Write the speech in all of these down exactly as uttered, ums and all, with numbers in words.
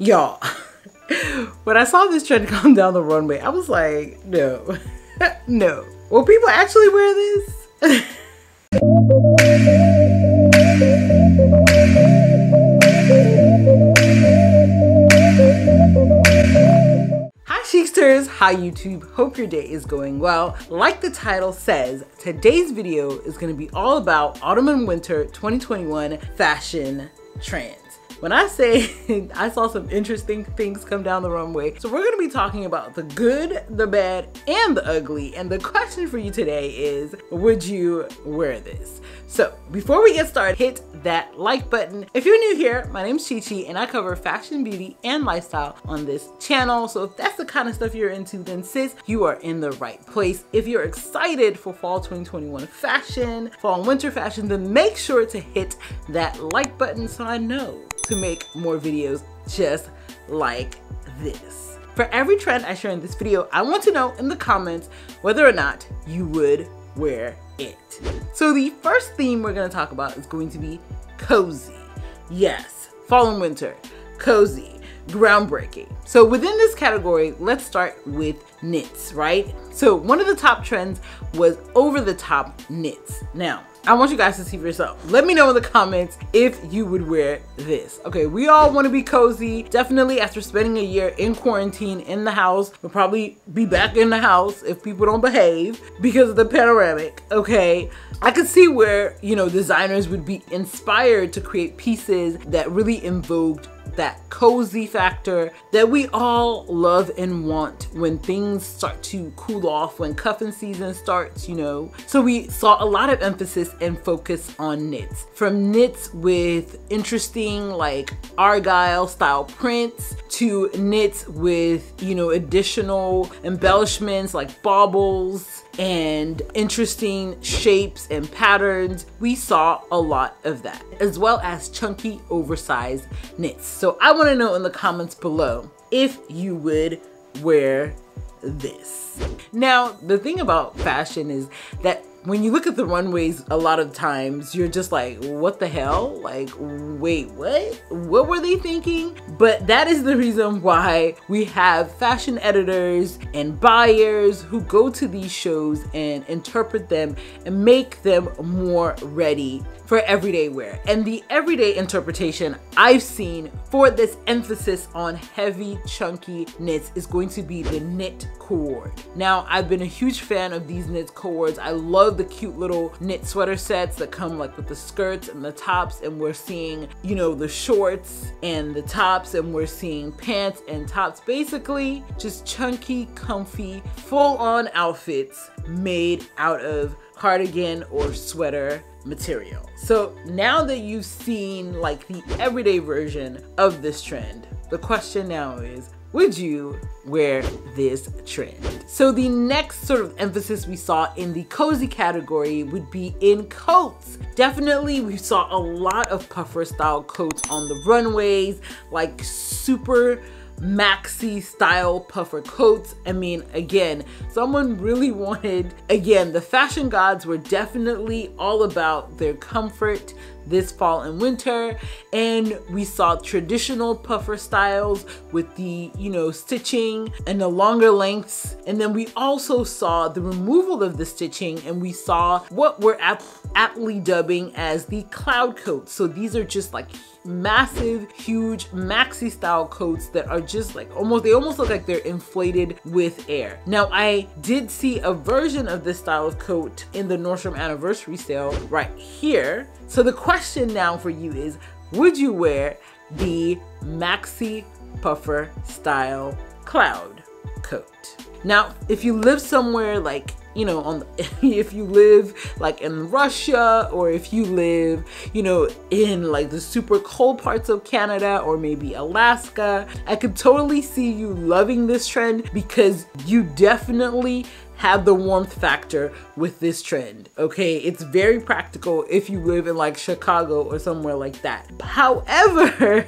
Y'all, when I saw this trend come down the runway, I was like, no, no. Will people actually wear this? Cheeksters, hi YouTube, hope your day is going well. Like the title says, today's video is going to be all about autumn and winter twenty twenty-one fashion trends. When I say I saw some interesting things come down the runway, so we're going to be talking about the good, the bad, and the ugly. And the question for you today is, would you wear this? So before we get started, hit that like button. If you're new here, my name's Chi Chi and I cover fashion, beauty, and lifestyle on this channel. So if that's the kind of stuff you're into, then sis, you are in the right place. If you're excited for fall twenty twenty-one fashion, fall and winter fashion, then make sure to hit that like button so I know to make more videos just like this. For every trend I share in this video, I want to know in the comments whether or not you would wear it. So the first theme we're gonna talk about is going to be cozy. Yes, fall and winter, cozy, groundbreaking. So within this category, let's start with knits, right? So one of the top trends was over-the-top knits. Now, I want you guys to see for yourself. Let me know in the comments if you would wear this. Okay, we all want to be cozy. Definitely after spending a year in quarantine in the house, we'll probably be back in the house if people don't behave because of the pandemic, okay? I could see where, you know, designers would be inspired to create pieces that really invoked that cozy factor that we all love and want when things start to cool off, when cuffing season starts, you know. So we saw a lot of emphasis and focus on knits. From knits with interesting like argyle style prints to knits with, you know, additional embellishments like baubles and interesting shapes and patterns. We saw a lot of that, as well as chunky oversized knits. So I want to know in the comments below if you would wear this. Now, the thing about fashion is that when you look at the runways, a lot of times you're just like, what the hell? Like, wait, what? What were they thinking? But that is the reason why we have fashion editors and buyers who go to these shows and interpret them and make them more ready for everyday wear. And the everyday interpretation I've seen for this emphasis on heavy, chunky knits is going to be the knit cord. Now, I've been a huge fan of these knit cords. I love the cute little knit sweater sets that come like with the skirts and the tops, and we're seeing, you know, the shorts and the tops, and we're seeing pants and tops, basically just chunky, comfy, full-on outfits made out of cardigan or sweater material. So now that you've seen like the everyday version of this trend, the question now is, would you wear this trend? So the next sort of emphasis we saw in the cozy category would be in coats. Definitely, we saw a lot of puffer style coats on the runways, like super maxi style puffer coats. I mean, again, someone really wanted, again, the fashion gods were definitely all about their comfort this fall and winter, and we saw traditional puffer styles with the, you know, stitching and the longer lengths, and then we also saw the removal of the stitching, and we saw what we're aptly dubbing as the cloud coats. So these are just like massive, huge maxi style coats that are just like almost, they almost look like they're inflated with air. Now, I did see a version of this style of coat in the Nordstrom anniversary sale right here. So the question now for you is, would you wear the maxi puffer style cloud coat? Now, if you live somewhere like, you know, on the, if you live like in Russia, or if you live, you know, in like the super cold parts of Canada or maybe Alaska, I could totally see you loving this trend because you definitely have the warmth factor with this trend, okay? It's very practical if you live in like Chicago or somewhere like that. However,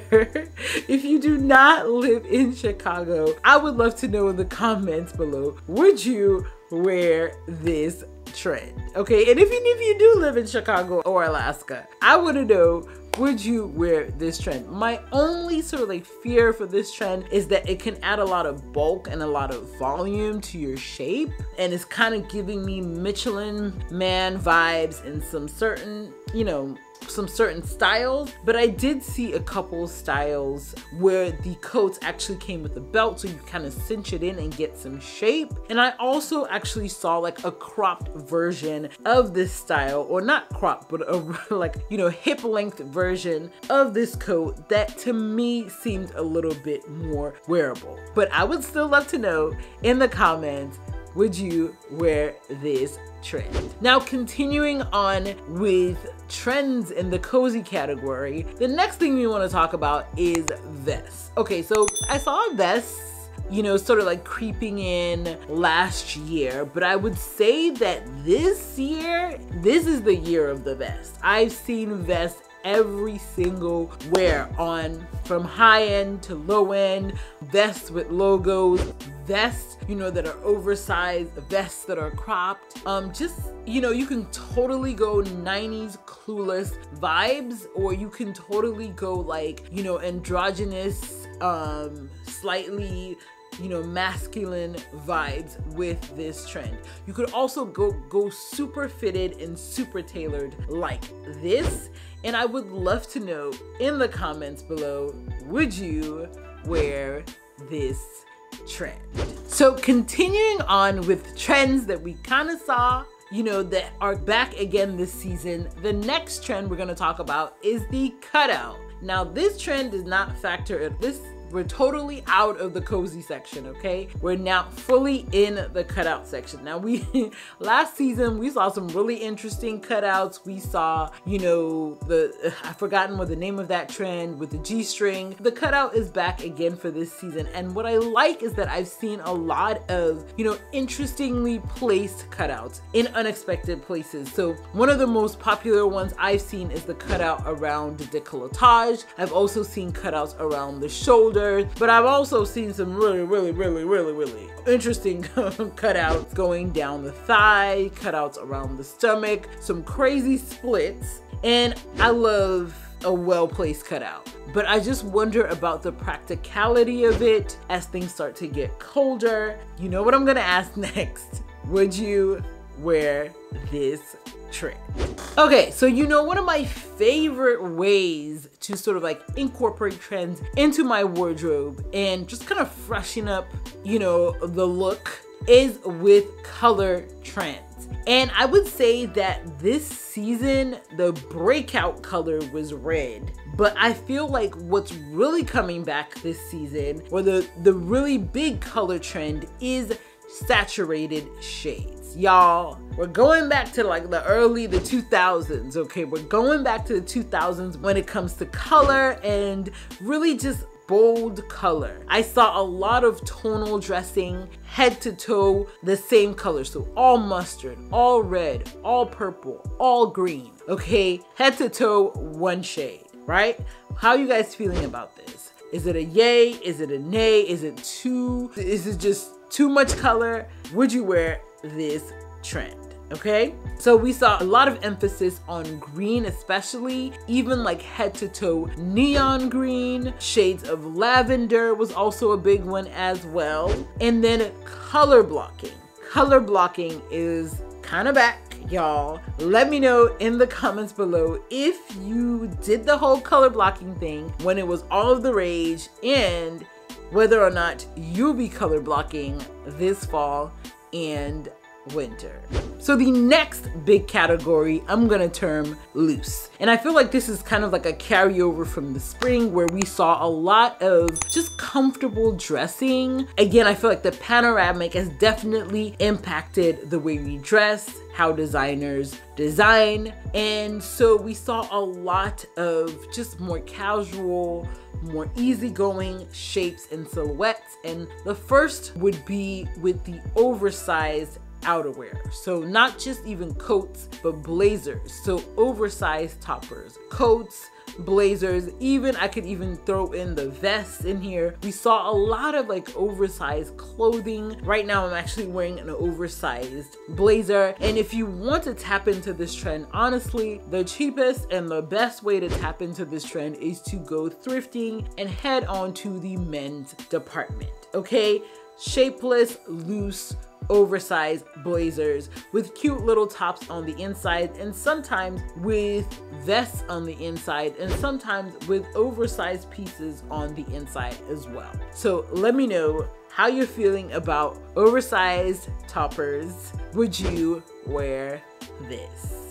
if you do not live in Chicago, I would love to know in the comments below, would you wear this trend, okay? And if you, if you do live in Chicago or Alaska, I want to know, would you wear this trend? My only sort of like fear for this trend is that it can add a lot of bulk and a lot of volume to your shape, and it's kind of giving me Michelin man vibes in some certain, you know, some certain styles. But I did see a couple styles where the coats actually came with a belt, so you kind of cinch it in and get some shape. And I also actually saw like a cropped version of this style, or not cropped, but a like, you know, hip length version of this coat that to me seemed a little bit more wearable. But I would still love to know in the comments, would you wear this trend? Now, continuing on with trends in the cozy category, the next thing we want to talk about is vests. Okay, so I saw vests, you know, sort of like creeping in last year, but I would say that this year, this is the year of the vest. I've seen vests every single wear on, from high end to low end, vests with logos, vests, you know, that are oversized, vests that are cropped. Um, just, you know, you can totally go nineties Clueless vibes, or you can totally go like, you know, androgynous, um, slightly, you know, masculine vibes with this trend. You could also go go super fitted and super tailored like this. And I would love to know in the comments below, would you wear this trend? So continuing on with trends that we kind of saw, you know, that are back again this season, the next trend we're gonna talk about is the cutout. Now this trend does not factor in this. We're totally out of the cozy section, okay? We're now fully in the cutout section. Now, we last season, we saw some really interesting cutouts. We saw, you know, the, I've forgotten what the name of that trend with the G-string. The cutout is back again for this season. And what I like is that I've seen a lot of, you know, interestingly placed cutouts in unexpected places. So one of the most popular ones I've seen is the cutout around the décolletage. I've also seen cutouts around the shoulder. But I've also seen some really, really, really, really, really interesting cutouts going down the thigh, cutouts around the stomach, some crazy splits. And I love a well-placed cutout. But I just wonder about the practicality of it as things start to get colder. You know what I'm gonna ask next. Would you wear this trend? Okay, so you know, one of my favorite ways to sort of like incorporate trends into my wardrobe and just kind of freshen up, you know, the look is with color trends. And I would say that this season, the breakout color was red. But I feel like what's really coming back this season, or the, the really big color trend, is saturated shades. Y'all, we're going back to like the early the two thousands, okay? We're going back to the two thousands when it comes to color and really just bold color. I saw a lot of tonal dressing, head to toe, the same color. So all mustard, all red, all purple, all green, okay? Head to toe, one shade, right? How are you guys feeling about this? Is it a yay? Is it a nay? Is it too, is it just too much color? Would you wear this trend? Okay, so we saw a lot of emphasis on green, especially even like head to toe neon green. Shades of lavender was also a big one as well. And then color blocking. Color blocking is kind of back, y'all. Let me know in the comments below if you did the whole color blocking thing when it was all of the rage, and whether or not you'll be color blocking this fall and winter. So the next big category I'm gonna term loose. And I feel like this is kind of like a carryover from the spring where we saw a lot of just comfortable dressing. Again, I feel like the panoramic has definitely impacted the way we dress, how designers design. And so we saw a lot of just more casual, more easygoing shapes and silhouettes. And the first would be with the oversized outerwear. So not just even coats, but blazers. So oversized toppers, coats, blazers. Even I could even throw in the vests in here. We saw a lot of like oversized clothing. Right now I'm actually wearing an oversized blazer. And if you want to tap into this trend, honestly, the cheapest and the best way to tap into this trend is to go thrifting and head on to the men's department. Okay, shapeless, loose, oversized blazers with cute little tops on the inside, and sometimes with vests on the inside, and sometimes with oversized pieces on the inside as well. So let me know how you're feeling about oversized toppers. Would you wear this?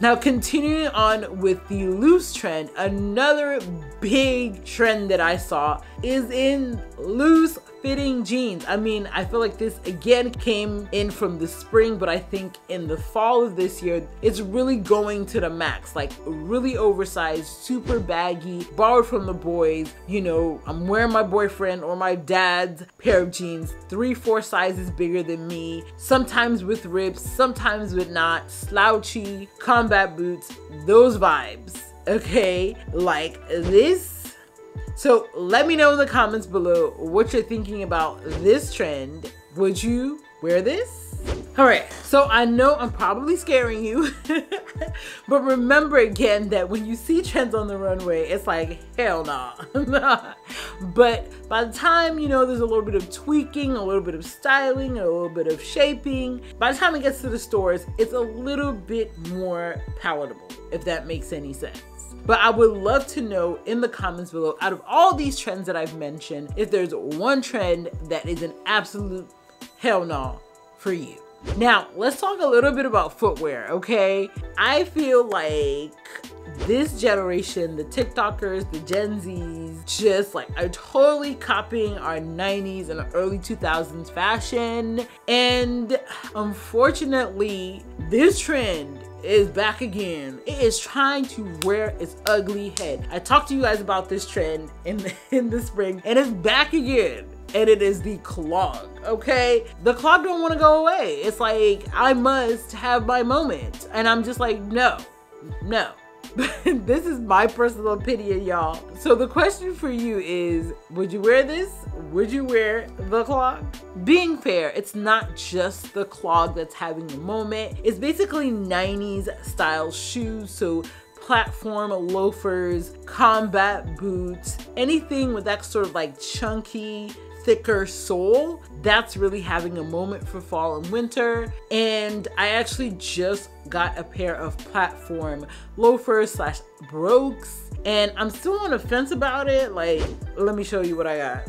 Now, continuing on with the loose trend, another big trend that I saw is in loose fitting jeans. I mean, I feel like this again came in from the spring, but I think in the fall of this year, it's really going to the max, like really oversized, super baggy, borrowed from the boys. You know, I'm wearing my boyfriend or my dad's pair of jeans, three, four sizes bigger than me, sometimes with rips, sometimes with not, slouchy, combat boots, those vibes, okay, like this. So let me know in the comments below what you're thinking about this trend. Would you wear this? All right, so I know I'm probably scaring you, but remember again that when you see trends on the runway, it's like, hell nah. But by the time, you know, there's a little bit of tweaking, a little bit of styling, a little bit of shaping, by the time it gets to the stores, it's a little bit more palatable, if that makes any sense. But I would love to know in the comments below, out of all these trends that I've mentioned, if there's one trend that is an absolute hell nah for you. Now, let's talk a little bit about footwear, okay? I feel like this generation, the TikTokers, the Gen Zs, just like are totally copying our nineties and early two thousands fashion. And unfortunately, this trend is back again. It is trying to wear its ugly head. I talked to you guys about this trend in the, in the spring, and it's back again. And it is the clog, okay? The clog don't wanna go away. It's like, I must have my moment. And I'm just like, no, no. This is my personal opinion, y'all. So the question for you is, would you wear this? Would you wear the clog? Being fair, it's not just the clog that's having a moment. It's basically nineties style shoes. So platform loafers, combat boots, anything with that sort of like chunky, thicker sole, that's really having a moment for fall and winter. And I actually just got a pair of platform loafers slash brogues, and I'm still on the fence about it. Like, let me show you what I got.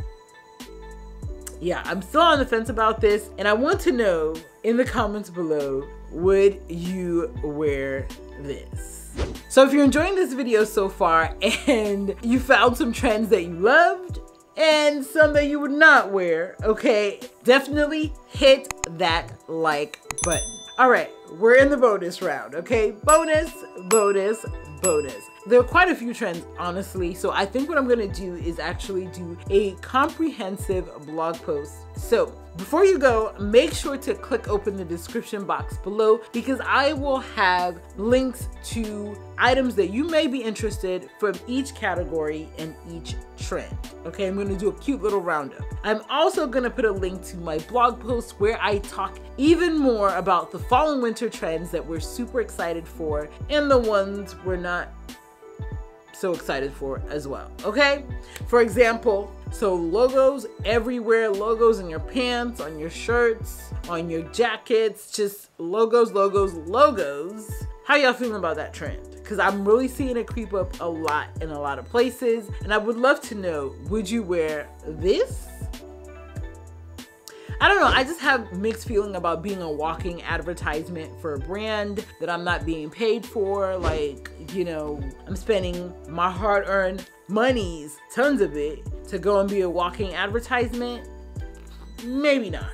Yeah, I'm still on the fence about this, and I want to know in the comments below, would you wear this? So if you're enjoying this video so far and you found some trends that you loved and some that you would not wear, okay, definitely hit that like button. All right, we're in the bonus round, okay? Bonus, bonus, bonus. There are quite a few trends, honestly, so I think what I'm gonna do is actually do a comprehensive blog post. So before you go, make sure to click open the description box below, because I will have links to items that you may be interested from each category and each trend. Okay, I'm going to do a cute little roundup. I'm also going to put a link to my blog post where I talk even more about the fall and winter trends that we're super excited for and the ones we're not so excited for as well, okay? For example, so logos everywhere, logos in your pants, on your shirts, on your jackets, just logos, logos, logos. How y'all feeling about that trend? Because I'm really seeing it creep up a lot in a lot of places, and I would love to know, would you wear this? I don't know, I just have mixed feeling about being a walking advertisement for a brand that I'm not being paid for. Like, you know, I'm spending my hard-earned monies, tons of it, to go and be a walking advertisement. Maybe not,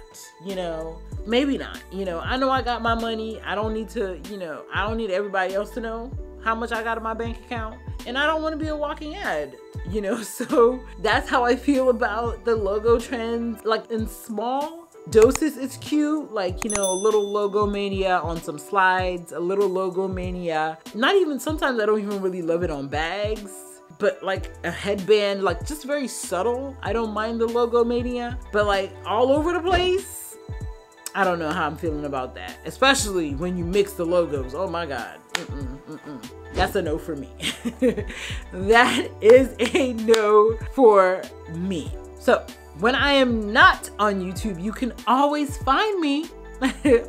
you know, maybe not. You know, I know I got my money. I don't need to, you know, I don't need everybody else to know how much I got in my bank account. And I don't want to be a walking ad, you know, so that's how I feel about the logo trends, like in small Dosis is cute, like, you know, a little Logomania on some slides, a little Logomania. Not even, sometimes I don't even really love it on bags, but like a headband, like just very subtle. I don't mind the Logomania, but like all over the place, I don't know how I'm feeling about that. Especially when you mix the logos, oh my God. Mm-mm, mm-mm. That's a no for me. That is a no for me. So, when I am not on YouTube, you can always find me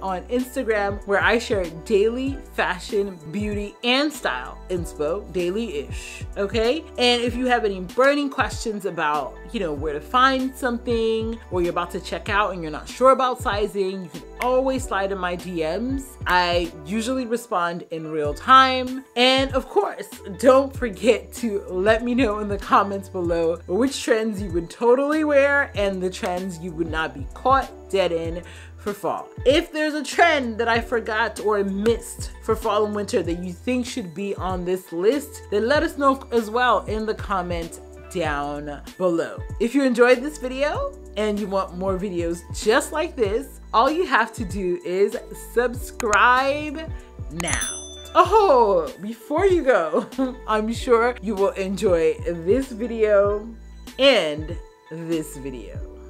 on Instagram, where I share daily fashion, beauty, and style inspo daily-ish, okay? And if you have any burning questions about, you know, where to find something, or you're about to check out and you're not sure about sizing, you can always slide in my D Ms. I usually respond in real time. And of course, don't forget to let me know in the comments below which trends you would totally wear and the trends you would not be caught dead in for fall. If there's a trend that I forgot or missed for fall and winter that you think should be on this list, then let us know as well in the comments down below. If you enjoyed this video and you want more videos just like this, all you have to do is subscribe now. Oh, before you go, I'm sure you will enjoy this video and this video.